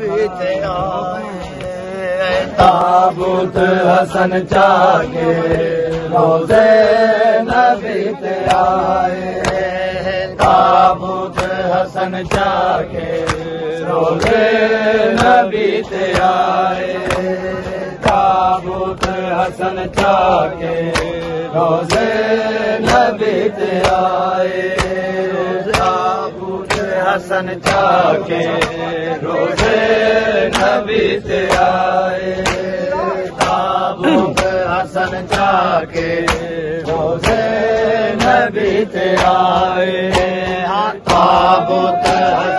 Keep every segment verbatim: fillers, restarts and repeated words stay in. ताबूत हसन चा के रोज़े नबी पे आए। ताबूत हसन चा के रोज़े नबी पे आए। ताबूत हसन चा के रोज़े नबी पे आए। ताबूत हसन चा के रोज़े नबी पे आए। हसन चा के रोज़े नबी पे आए। ताबूत हसन चा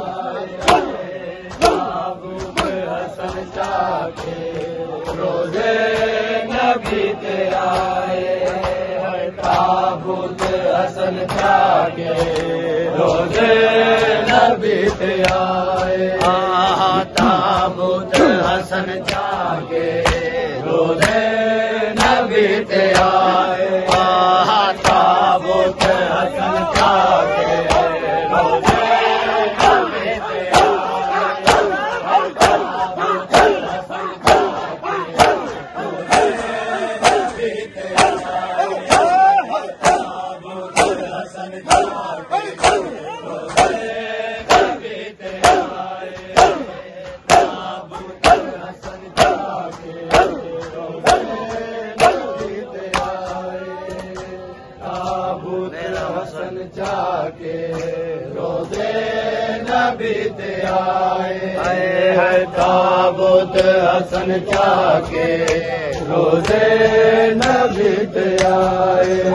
रोज़े नबी पे आए। ताबूत हसन चा के रोज़े नबी पे आए। ताबूत हसन चा के रोज़े नबी पे आए। ताबूत हसन चा के रोज़े नबी पे आए। ताबूत हसन चा के रोज़े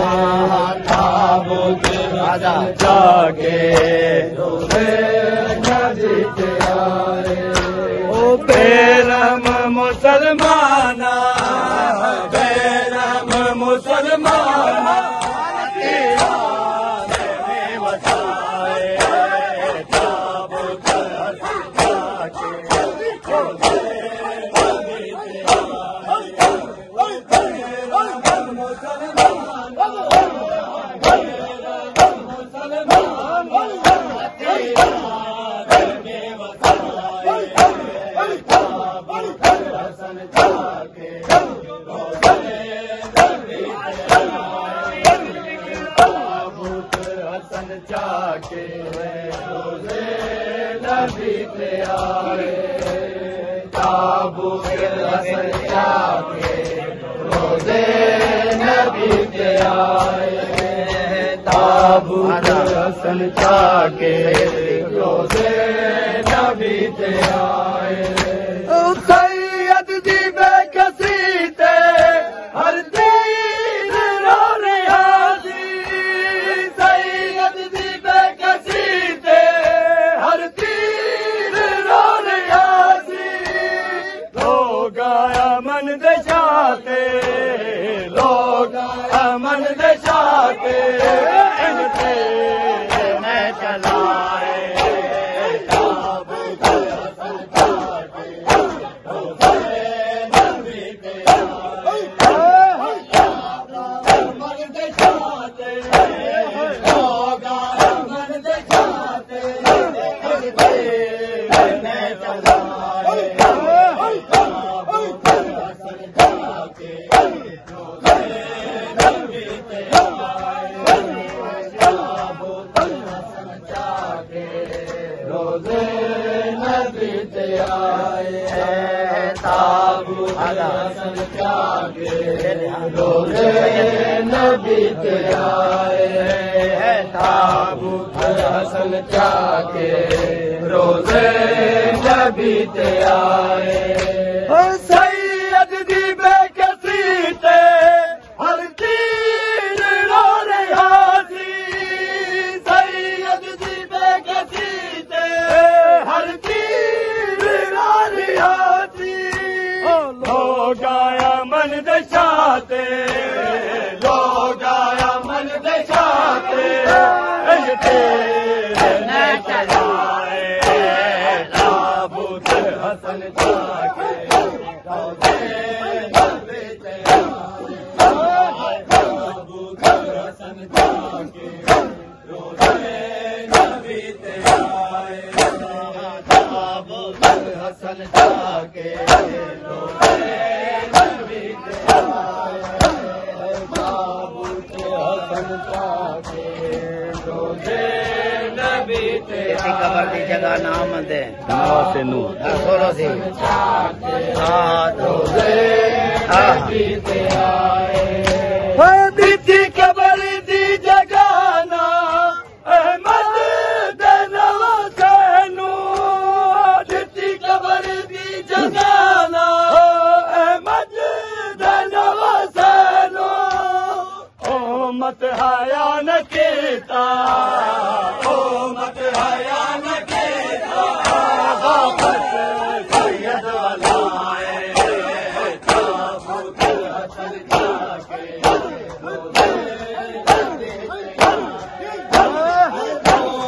नबी पे आए। ताबूत हसन चा के रोज़े नबी पे आए। ओ बेरहम मुसलमाना, बेरहम मुसलमाना, ताबूत हसन चा के रोज़े नबी पे आए। ताबूत हसन चा के रोज़े नबी पे आए। सैयद जी बेकसीते हर तीर रो रियाजी। सैयद जी बेकसीते हर तीर रो रियाजी। लोग अमन दशाते, लोग अमन दशाते, इनसे मैं चलाए। ताबूत हसन चा के रोज़े नबी पे आए। ताबूत हसन चा के रोज़े नबी पे आए। सैयद जी बेकसीते हर तीर रो रियाजी। सैयद जी बेकसीते हर तीर रो रियाजी। Oh God. हसन चा के दौदे दौदे चयारे ताबूत हसन चा के रोजे नबी ते आए ताबूत हसन चा के रोजे नबी ते आए ताबूत हसन चा के रोजे नबी ते आए जगह नाम दे सोलह से बीती कबर दी जगाना अहमद दनवा कहनू बीती कबर दी जगाना अहमद दनवा सहनो ओ मत हया न केता ओ मत हया न हसन चा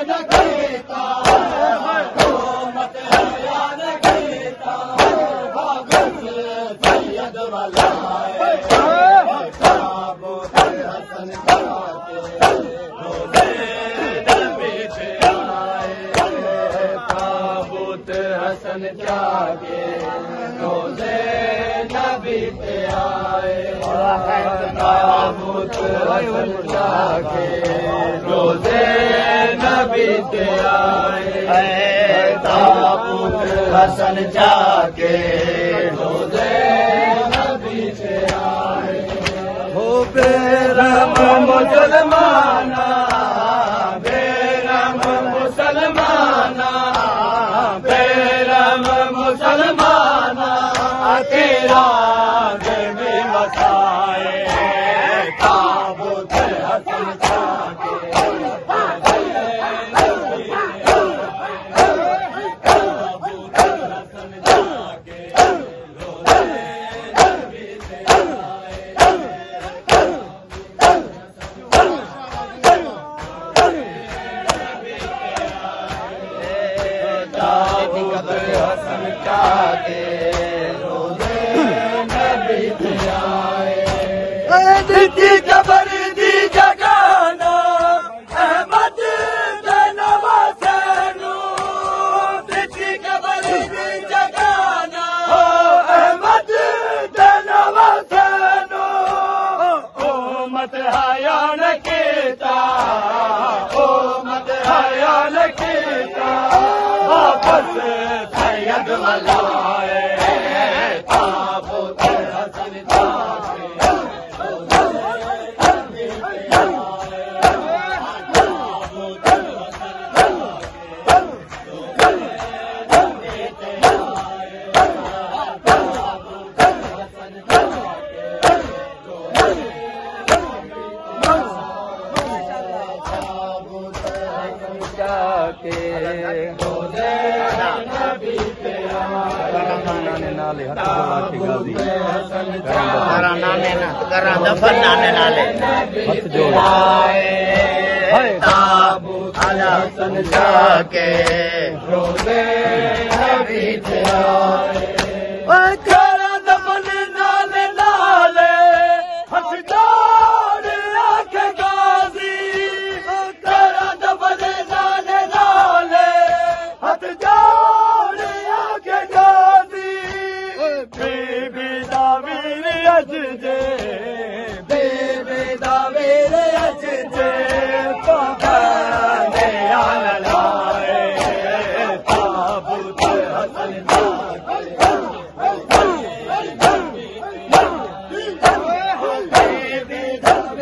के रोजे नबी पे आए ताबूत हसन चा के रोजे नबी पे आए ताबूत हसन चा के रोजे नबी पे आए हो बेरहम मुसलमाना बेरहम मुसलमाना मुसलमाना तेरा में बसाए ताबूत हसन चा के ताबूत हसन चा के रोजे नबी ते आए ताबूत हसन चा के रोजे नबी पे आए बीती कबर दी जगाना अहमद दनवा सहनो बीती कबर दी जगाना ओ अहमद दनवा सहनो ओ मत हया न केता ओ मत हया न केता वापस सैयद वाला है ताबूत हसन चा के ताबूत हसन चा के रोजे नबी पे आए हसन चा के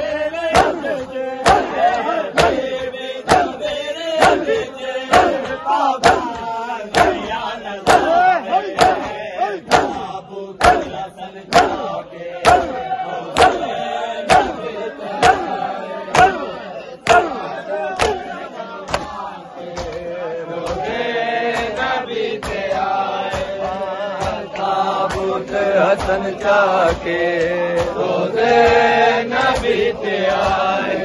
रोजे नबी पे आए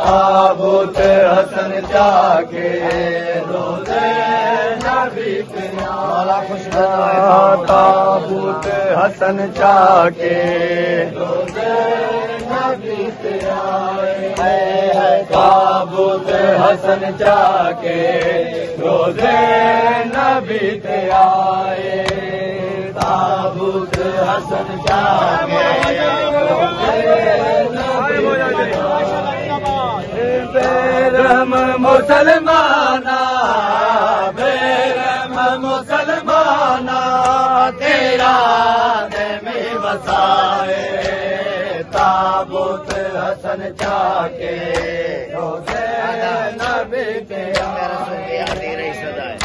ताबूत हसन चा के रोजे नबी मौला खुश ताबूत हसन चा के ताबूत हसन चा के रोज़े नबी पे आए ताबूत हसन चा के बेरहम मुसलमाना बेरहम मुसलमाना तेरा दम बसाए ताबूत हसन चा के रोज़े नबी पे आए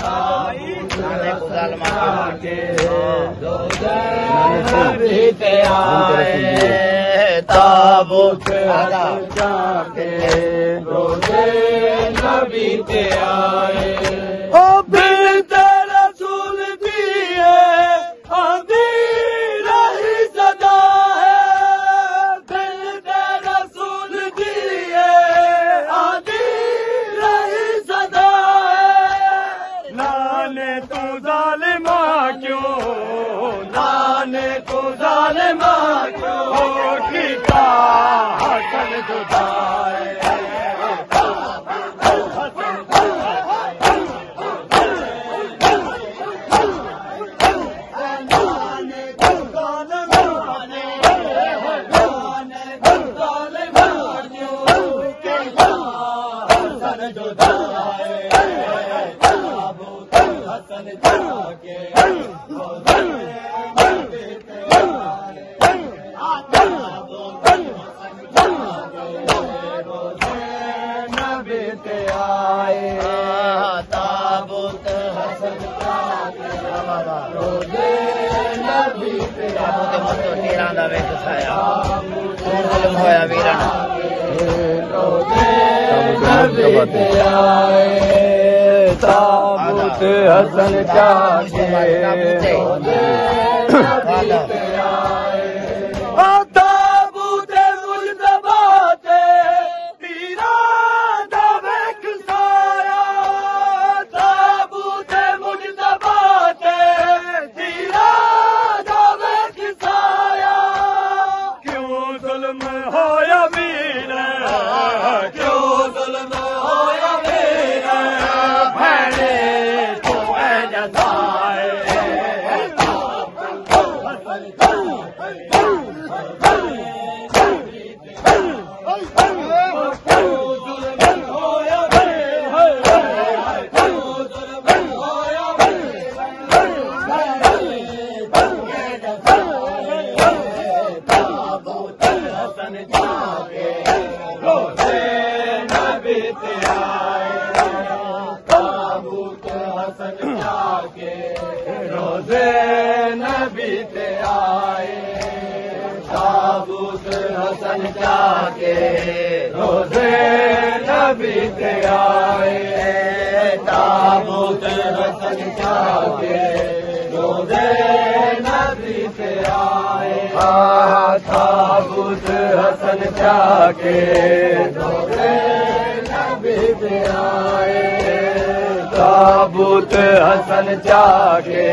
ताबूत हसन चा के रोज़े नबी पे आए ओ बिरदा रसूल भी है अंधेरा ही सदा है बिरदा रसूल भी है अंधेरा ही सदा है नाने तू ज़ालिमा क्यों नाने तू ज़ालिमा क्यों ठीका हसन जुदाए ताबूत हसन चा के रोज़े नबी पे आए ताबूत हसन चा के हसन चा के रोज़े नबी पे आए ताबूत हसन चा के रोज़े नबी पे आए ताबूत हसन चा के रोज़े नबी पे आए ताबूत हसन चा के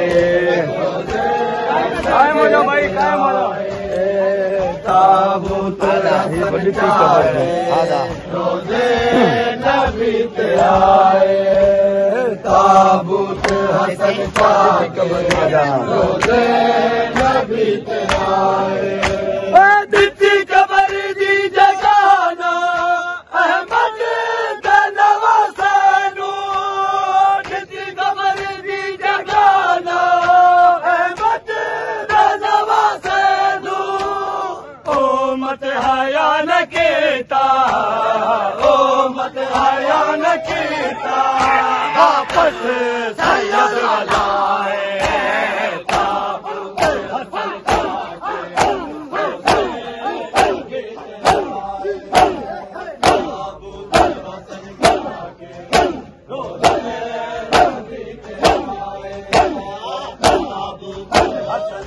कायम हो जाओ भाई कायम हो जाओ ताबूत हसन चा के रोज़े नबी पे आए ताबूत हसन चा के रोज़े नबी पे आए वापस सैयद आला है ताबूत हसन चा के ताबूत हसन चा के रोज़े नबी पे आए ताबूत हसन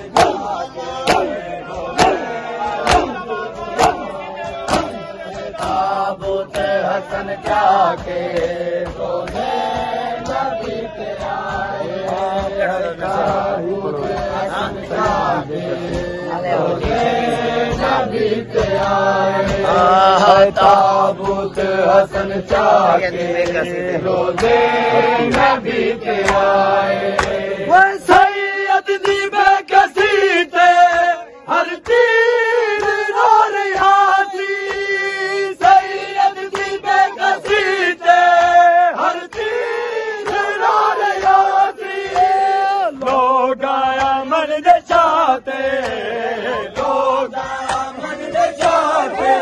चा के रोज़े ताबूत हसन चा के रोज़े नबी ताबूत हसन चा के रोजे नबी के आए। वो सैयद दी बेकसीते हर चीज रो रियाजी, सैयद दी बेकसीते हर चीज रो रियाजी। लोग आया मन दे चाहते, लोग आया मन दे चाहते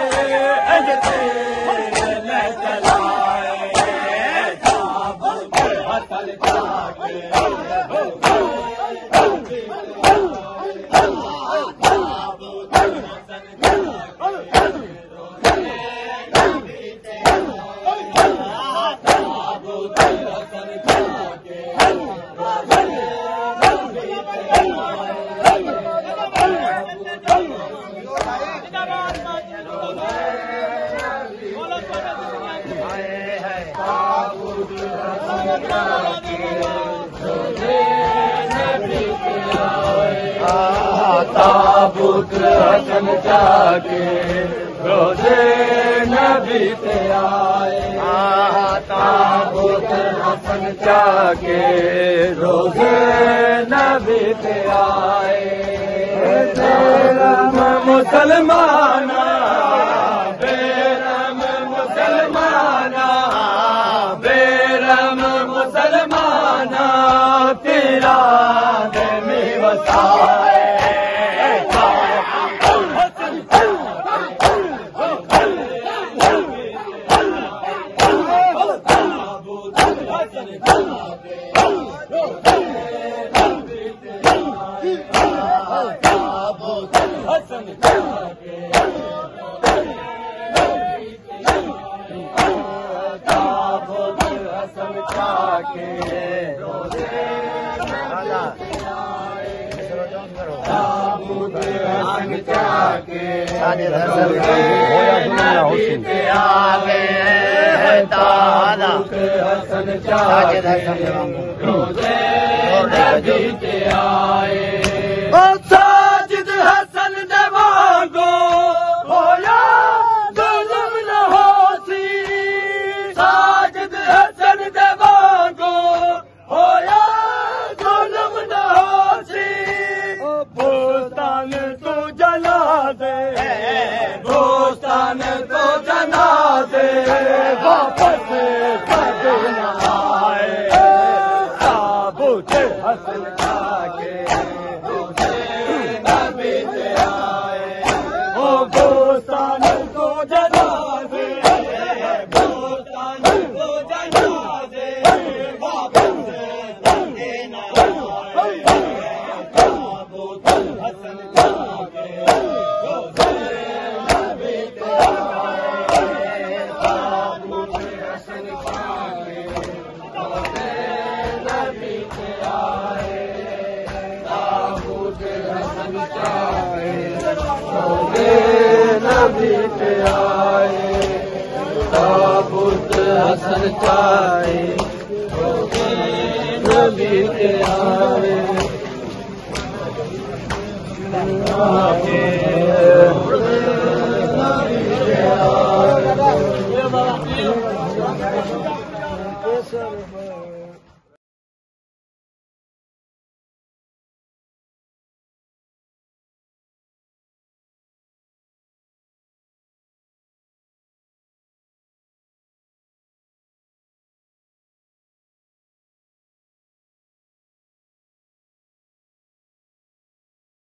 ताबूत हसन चा के रोजे नबी पे आए। ताबूत हसन चा के रोजे नबी पे आए। बेरम मुसलमाना, बेरम मुसलमाना, बेरम मुसलमाना तेरा दमी वसा। ताबूत हसन चा के रोजे नबी पे आए। साजिद हसन दे मांगो होया जुल्म न होसी, साजिद हसन दे मांगो होया जुल्म न होसी। बोस्तान तू जला दे, बोस्तान तू जना दे वापस कद न आए। ताबूत हसन चा के हसन चा के नबी पे आए। नबी पे आए।